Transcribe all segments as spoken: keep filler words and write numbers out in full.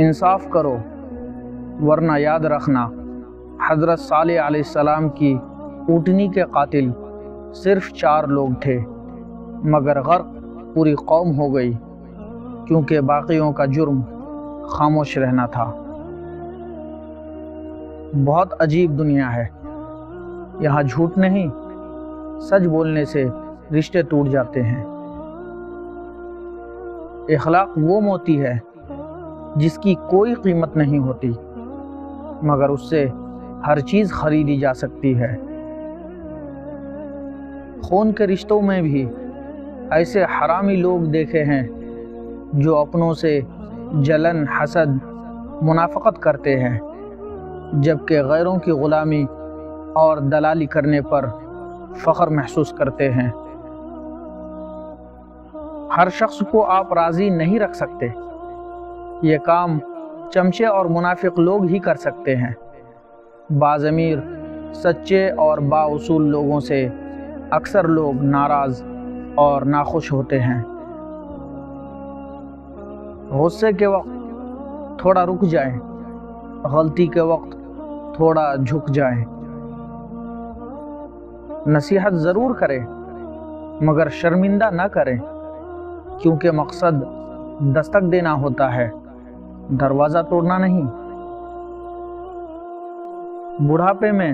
इंसाफ करो वरना याद रखना हज़रत सालेह अलैहिस्सलाम की ऊँटनी के कातिल सिर्फ़ चार लोग थे, मगर गर्क पूरी कौम हो गई क्योंकि बाकियों का जुर्म खामोश रहना था। बहुत अजीब दुनिया है, यहाँ झूठ नहीं सच बोलने से रिश्ते टूट जाते हैं। इखलाक वो मोती है जिसकी कोई कीमत नहीं होती, मगर उससे हर चीज़ खरीदी जा सकती है। खून के रिश्तों में भी ऐसे हरामी लोग देखे हैं जो अपनों से जलन, हसद, मुनाफकत करते हैं, जबकि गैरों की ग़ुलामी और दलाली करने पर फ़ख्र महसूस करते हैं। हर शख्स को आप राज़ी नहीं रख सकते, ये काम चमचे और मुनाफिक लोग ही कर सकते हैं। बाज़मीर, सच्चे और बाउसूल लोगों से अक्सर लोग नाराज़ और नाखुश होते हैं। गुस्से के वक्त थोड़ा रुक जाएं, गलती के वक्त थोड़ा झुक जाएं। नसीहत ज़रूर करें मगर शर्मिंदा ना करें, क्योंकि मकसद दस्तक देना होता है, दरवाज़ा तोड़ना नहीं। बुढ़ापे में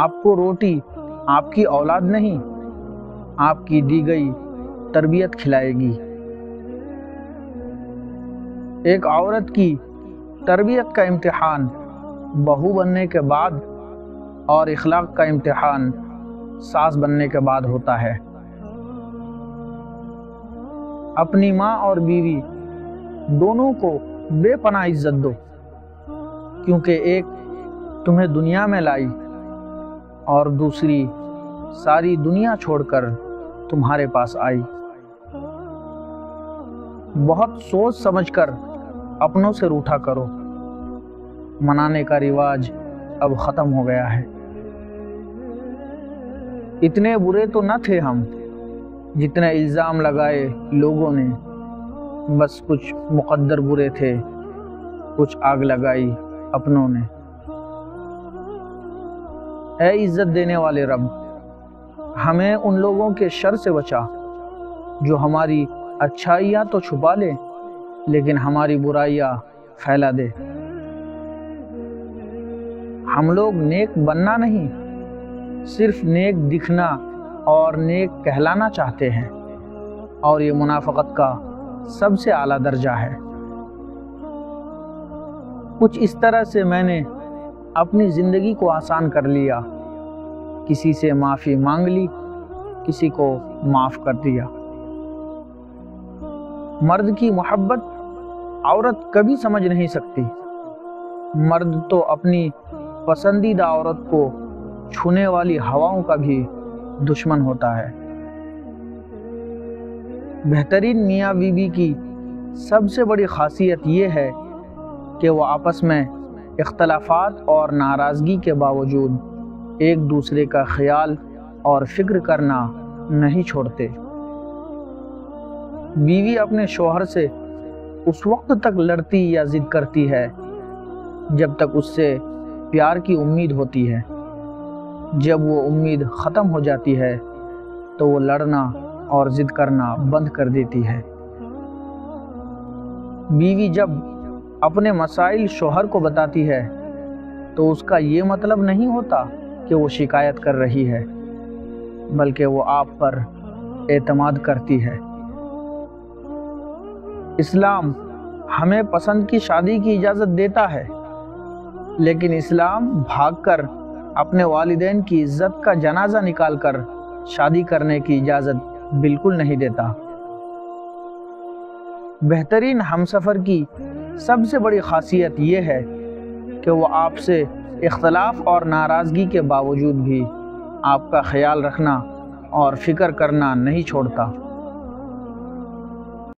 आपको रोटी आपकी औलाद नहीं, आपकी दी गई तरबियत खिलाएगी। एक औरत की तरबियत का इम्तिहान बहू बनने के बाद और इखलाक का इम्तिहान सास बनने के बाद होता है। अपनी माँ और बीवी दोनों को बेपनाह इज्जत दो, क्योंकि एक तुम्हें दुनिया में लाई और दूसरी सारी दुनिया छोड़कर तुम्हारे पास आई। बहुत सोच समझकर अपनों से रूठा करो, मनाने का रिवाज अब ख़त्म हो गया है। इतने बुरे तो न थे हम जितना इल्ज़ाम लगाए लोगों ने, बस कुछ मुकद्दर बुरे थे, कुछ आग लगाई अपनों ने। ऐ इज़्ज़त देने वाले रब, हमें उन लोगों के शर से बचा जो हमारी अच्छाइयाँ तो छुपा ले, लेकिन हमारी बुराइयाँ फैला दे। हम लोग नेक बनना नहीं, सिर्फ नेक दिखना और नेक कहलाना चाहते हैं, और ये मुनाफकत का सबसे आला दर्जा है। कुछ इस तरह से मैंने अपनी ज़िंदगी को आसान कर लिया, किसी से माफ़ी मांग ली, किसी को माफ़ कर दिया। मर्द की मोहब्बत औरत कभी समझ नहीं सकती। मर्द तो अपनी पसंदीदा औरत को छूने वाली हवाओं का भी दुश्मन होता है। बेहतरीन मियाँ बीवी की सबसे बड़ी खासियत यह है कि वो आपस में इख्तलाफात और नाराज़गी के बावजूद एक दूसरे का ख्याल और फिक्र करना नहीं छोड़ते। बीवी अपने शौहर से उस वक्त तक लड़ती या ज़िद करती है जब तक उससे प्यार की उम्मीद होती है। जब वो उम्मीद ख़त्म हो जाती है तो वो लड़ना और ज़िद करना बंद कर देती है। बीवी जब अपने मसाइल शोहर को बताती है तो उसका ये मतलब नहीं होता कि वो शिकायत कर रही है, बल्कि वो आप पर एतमाद करती है। इस्लाम हमें पसंद की शादी की इजाज़त देता है, लेकिन इस्लाम भागकर अपने वालिदैन की इज्जत का जनाजा निकालकर शादी करने की इजाज़त बिल्कुल नहीं देता। बेहतरीन हमसफ़र की सबसे बड़ी खासियत यह है कि वो आपसे इख्तलाफ और नाराज़गी के बावजूद भी आपका ख्याल रखना और फिक्र करना नहीं छोड़ता।